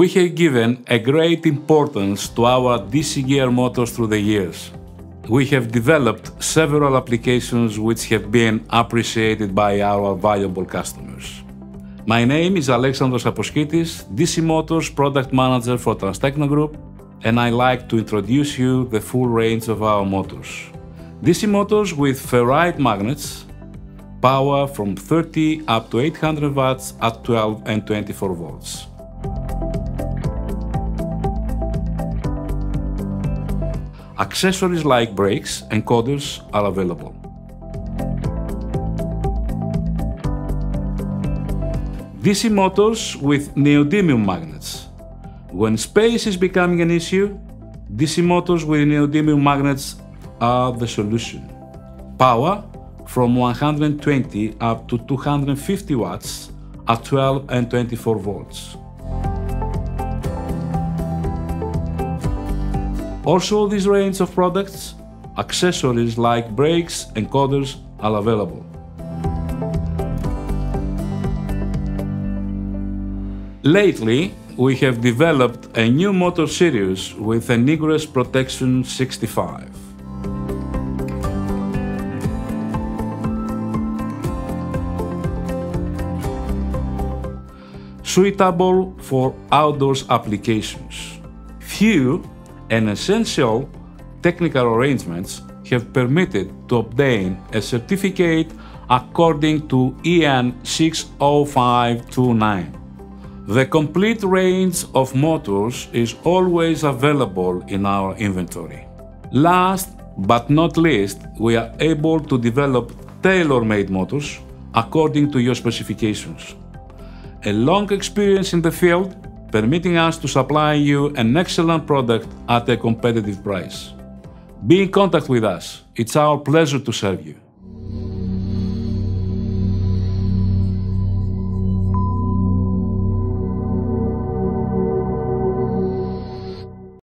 We have given a great importance to our DC gear motors through the years. We have developed several applications which have been appreciated by our valuable customers. My name is Alexandros Saposkitis, DC Motors Product Manager for TransTecno Group, and I'd like to introduce you the full range of our motors. DC motors with ferrite magnets power from 30 up to 800 watts at 12 and 24 volts. Accessories like brakes and encoders are available. DC motors with neodymium magnets. When space is becoming an issue, DC motors with neodymium magnets are the solution. Power from 120 up to 250 watts at 12 and 24 volts. Also, this range of products, accessories like brakes and encoders are available. Lately, we have developed a new motor series with an egress protection 65. Suitable for outdoors applications. Few and essential technical arrangements have permitted to obtain a certificate according to EN 60529. The complete range of motors is always available in our inventory. Last but not least, we are able to develop tailor-made motors according to your specifications. A long experience in the field permitting us to supply you an excellent product at a competitive price. Be in contact with us. It's our pleasure to serve you.